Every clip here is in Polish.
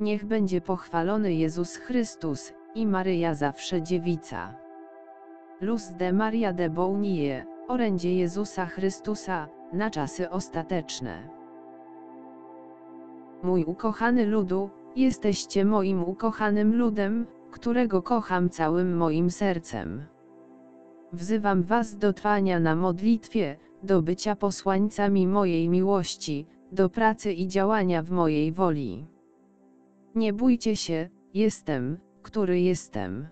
Niech będzie pochwalony Jezus Chrystus, i Maryja zawsze dziewica. Luz de Maria de Bonilla, orędzie Jezusa Chrystusa, na czasy ostateczne. Mój ukochany ludu, jesteście moim ukochanym ludem, którego kocham całym moim sercem. Wzywam was do trwania na modlitwie, do bycia posłańcami mojej miłości, do pracy i działania w mojej woli. Nie bójcie się, jestem, który jestem.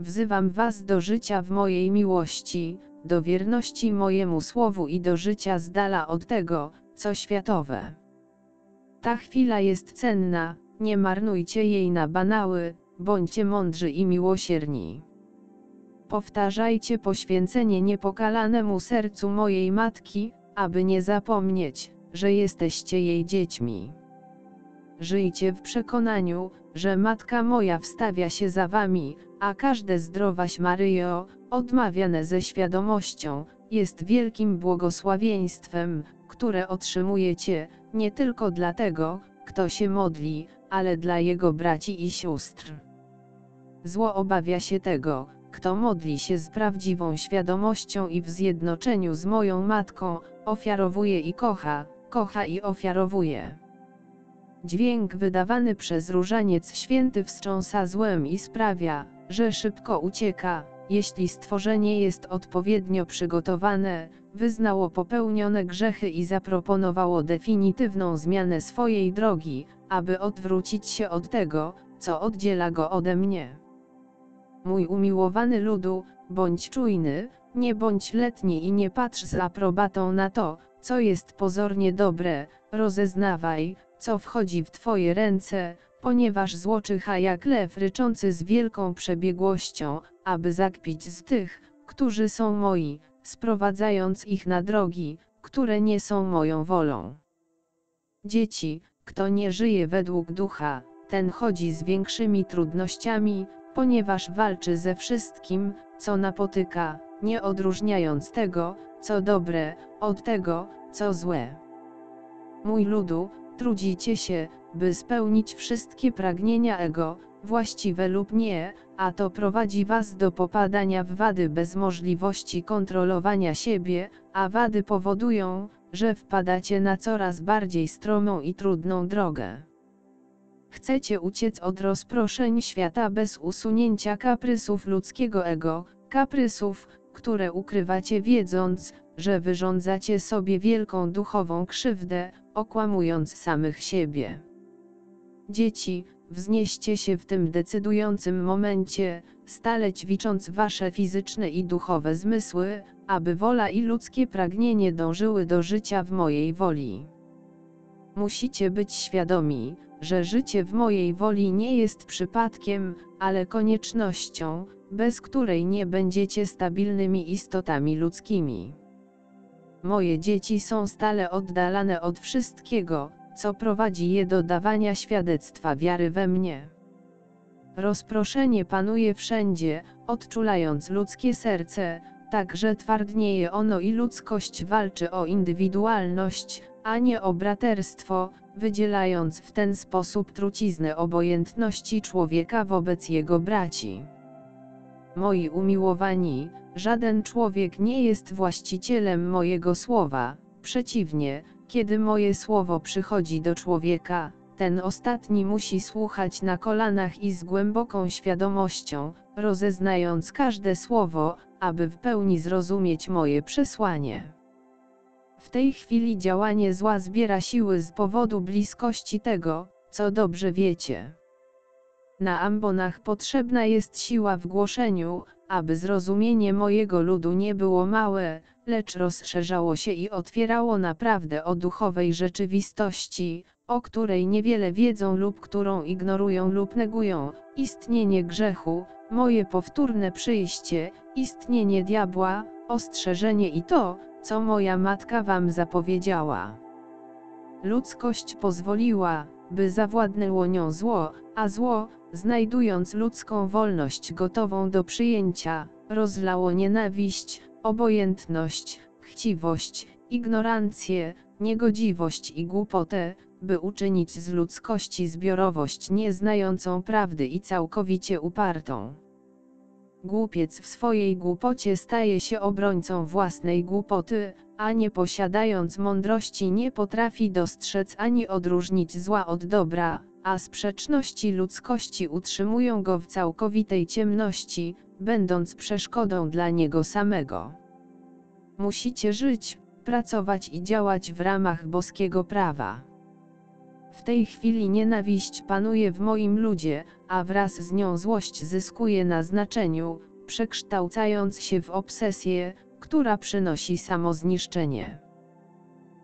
Wzywam was do życia w mojej miłości, do wierności mojemu słowu i do życia z dala od tego, co światowe. Ta chwila jest cenna, nie marnujcie jej na banały, bądźcie mądrzy i miłosierni. Powtarzajcie poświęcenie niepokalanemu sercu mojej matki, aby nie zapomnieć, że jesteście jej dziećmi. Żyjcie w przekonaniu, że matka moja wstawia się za wami, a każde zdrowaś Maryjo, odmawiane ze świadomością, jest wielkim błogosławieństwem, które otrzymujecie, nie tylko dla tego, kto się modli, ale dla jego braci i sióstr. Zło obawia się tego, kto modli się z prawdziwą świadomością i w zjednoczeniu z moją matką, ofiarowuje i kocha, kocha i ofiarowuje. Dźwięk wydawany przez różaniec święty wstrząsa złem i sprawia, że szybko ucieka, jeśli stworzenie jest odpowiednio przygotowane, wyznało popełnione grzechy i zaproponowało definitywną zmianę swojej drogi, aby odwrócić się od tego, co oddziela go ode mnie. Mój umiłowany ludu, bądź czujny, nie bądź letni i nie patrz z aprobatą na to, co jest pozornie dobre, rozeznawaj, co wchodzi w twoje ręce, ponieważ zło czyha jak lew ryczący z wielką przebiegłością, aby zakpić z tych, którzy są moi, sprowadzając ich na drogi, które nie są moją wolą. Dzieci, kto nie żyje według ducha, ten chodzi z większymi trudnościami, ponieważ walczy ze wszystkim, co napotyka, nie odróżniając tego, co dobre, od tego, co złe. Mój ludu, trudzicie się, by spełnić wszystkie pragnienia ego, właściwe lub nie, a to prowadzi was do popadania w wady bez możliwości kontrolowania siebie, a wady powodują, że wpadacie na coraz bardziej stromą i trudną drogę. Chcecie uciec od rozproszeń świata bez usunięcia kaprysów ludzkiego ego, kaprysów, które ukrywacie wiedząc, że wyrządzacie sobie wielką duchową krzywdę, okłamując samych siebie. Dzieci, wznieście się w tym decydującym momencie, stale ćwicząc wasze fizyczne i duchowe zmysły, aby wola i ludzkie pragnienie dążyły do życia w mojej woli. Musicie być świadomi, że życie w mojej woli nie jest przypadkiem, ale koniecznością, bez której nie będziecie stabilnymi istotami ludzkimi. Moje dzieci są stale oddalane od wszystkiego, co prowadzi je do dawania świadectwa wiary we mnie. Rozproszenie panuje wszędzie, odczulając ludzkie serce, tak że twardnieje ono i ludzkość walczy o indywidualność, a nie o braterstwo, wydzielając w ten sposób truciznę obojętności człowieka wobec jego braci. Moi umiłowani, żaden człowiek nie jest właścicielem mojego słowa, przeciwnie, kiedy moje słowo przychodzi do człowieka, ten ostatni musi słuchać na kolanach i z głęboką świadomością, rozeznając każde słowo, aby w pełni zrozumieć moje przesłanie. W tej chwili działanie zła zbiera siły z powodu bliskości tego, co dobrze wiecie. Na ambonach potrzebna jest siła w głoszeniu, aby zrozumienie mojego ludu nie było małe, lecz rozszerzało się i otwierało naprawdę o duchowej rzeczywistości, o której niewiele wiedzą lub którą ignorują lub negują, istnienie grzechu, moje powtórne przyjście, istnienie diabła, ostrzeżenie i to, co moja matka wam zapowiedziała. Ludzkość pozwoliła, by zawładnęło nią zło, a zło, znajdując ludzką wolność gotową do przyjęcia, rozlało nienawiść, obojętność, chciwość, ignorancję, niegodziwość i głupotę, by uczynić z ludzkości zbiorowość nieznającą prawdy i całkowicie upartą. Głupiec w swojej głupocie staje się obrońcą własnej głupoty, a nie posiadając mądrości nie potrafi dostrzec ani odróżnić zła od dobra, a sprzeczności ludzkości utrzymują go w całkowitej ciemności, będąc przeszkodą dla niego samego. Musicie żyć, pracować i działać w ramach boskiego prawa. W tej chwili nienawiść panuje w moim ludzie, a wraz z nią złość zyskuje na znaczeniu, przekształcając się w obsesję, która przynosi samozniszczenie.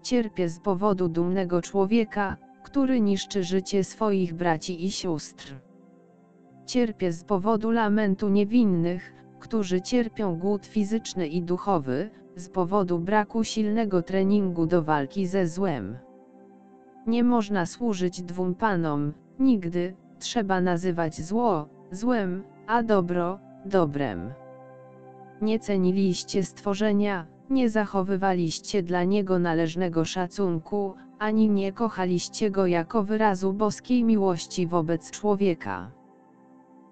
Cierpię z powodu dumnego człowieka, który niszczy życie swoich braci i sióstr. Cierpię z powodu lamentu niewinnych, którzy cierpią głód fizyczny i duchowy, z powodu braku silnego treningu do walki ze złem. Nie można służyć dwóm panom, nigdy, trzeba nazywać zło, złem, a dobro, dobrem. Nie ceniliście stworzenia, nie zachowywaliście dla niego należnego szacunku, ani nie kochaliście go jako wyrazu boskiej miłości wobec człowieka.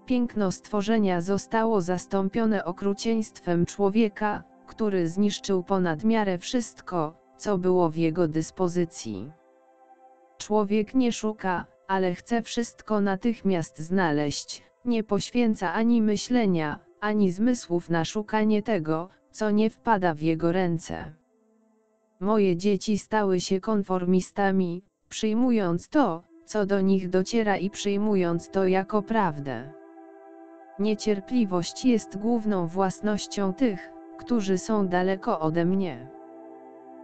Piękno stworzenia zostało zastąpione okrucieństwem człowieka, który zniszczył ponad miarę wszystko, co było w jego dyspozycji. Człowiek nie szuka, ale chce wszystko natychmiast znaleźć, nie poświęca ani myślenia, ani zmysłów na szukanie tego, co nie wpada w jego ręce. Moje dzieci stały się konformistami, przyjmując to, co do nich dociera i przyjmując to jako prawdę. Niecierpliwość jest główną własnością tych, którzy są daleko ode mnie.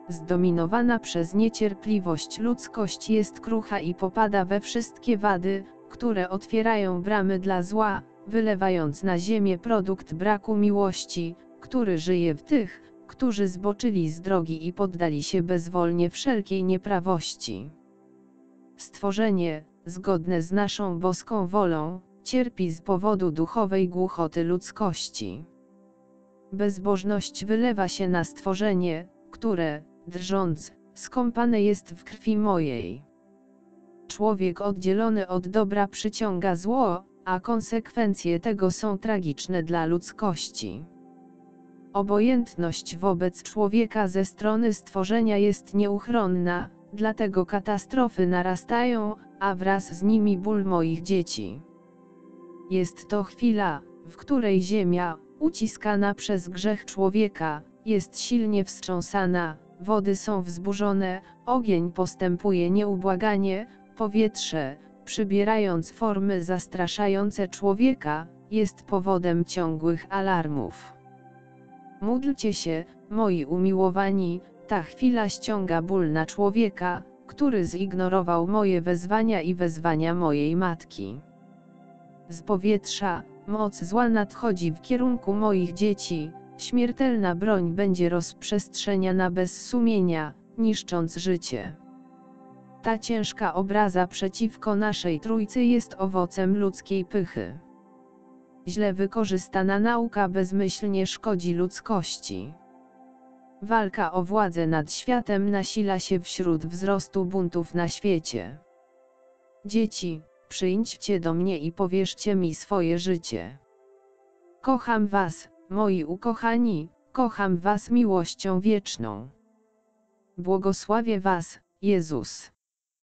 Zdominowana przez niecierpliwość ludzkość jest krucha i popada we wszystkie wady, które otwierają bramy dla zła, wylewając na ziemię produkt braku miłości, który żyje w tych, którzy zboczyli z drogi i poddali się bezwolnie wszelkiej nieprawości. Stworzenie, zgodne z naszą boską wolą, cierpi z powodu duchowej głuchoty ludzkości. Bezbożność wylewa się na stworzenie, które, drżąc, skąpane jest w krwi mojej. Człowiek oddzielony od dobra przyciąga zło, a konsekwencje tego są tragiczne dla ludzkości. Obojętność wobec człowieka ze strony stworzenia jest nieuchronna, dlatego katastrofy narastają, a wraz z nimi ból moich dzieci. Jest to chwila, w której ziemia, uciskana przez grzech człowieka, jest silnie wstrząsana, wody są wzburzone, ogień postępuje nieubłaganie, powietrze, przybierając formy zastraszające człowieka, jest powodem ciągłych alarmów. Módlcie się, moi umiłowani, ta chwila ściąga ból na człowieka, który zignorował moje wezwania i wezwania mojej matki. Z powietrza, moc zła nadchodzi w kierunku moich dzieci, śmiertelna broń będzie rozprzestrzeniana bez sumienia, niszcząc życie. Ta ciężka obraza przeciwko naszej Trójcy jest owocem ludzkiej pychy. Źle wykorzystana nauka bezmyślnie szkodzi ludzkości. Walka o władzę nad światem nasila się wśród wzrostu buntów na świecie. Dzieci, przyjdźcie do mnie i powierzcie mi swoje życie. Kocham was, moi ukochani, kocham was miłością wieczną. Błogosławię was, Jezus.